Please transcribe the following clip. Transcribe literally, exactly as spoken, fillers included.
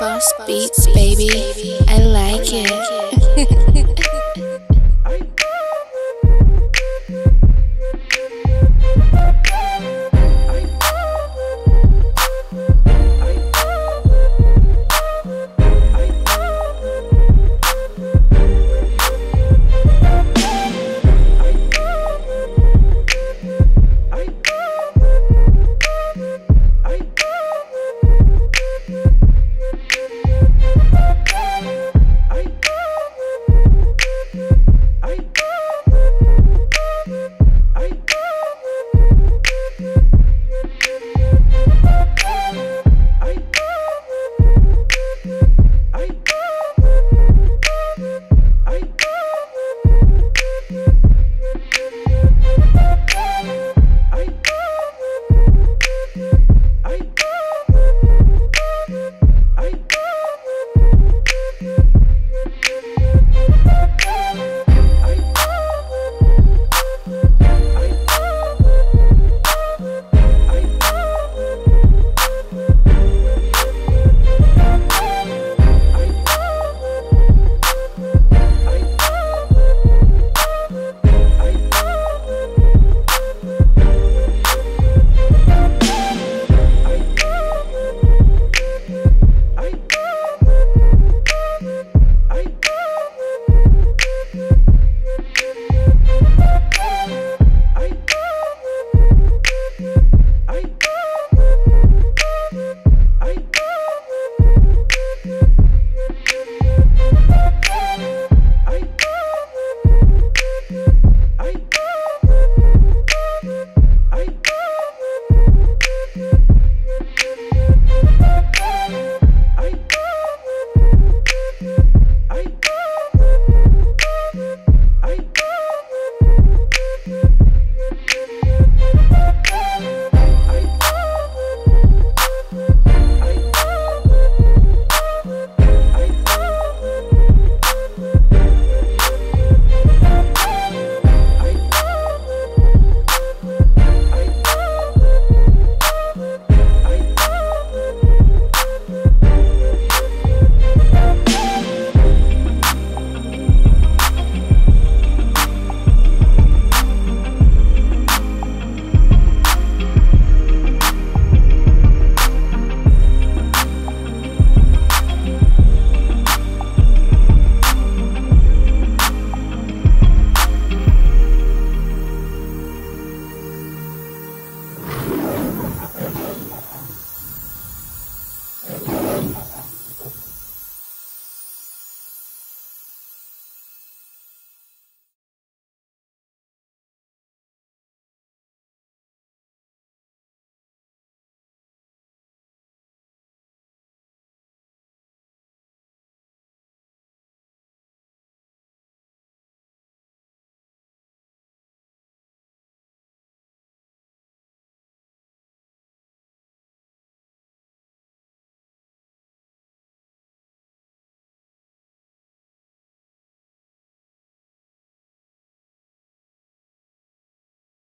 Bos Beats, baby, I like it.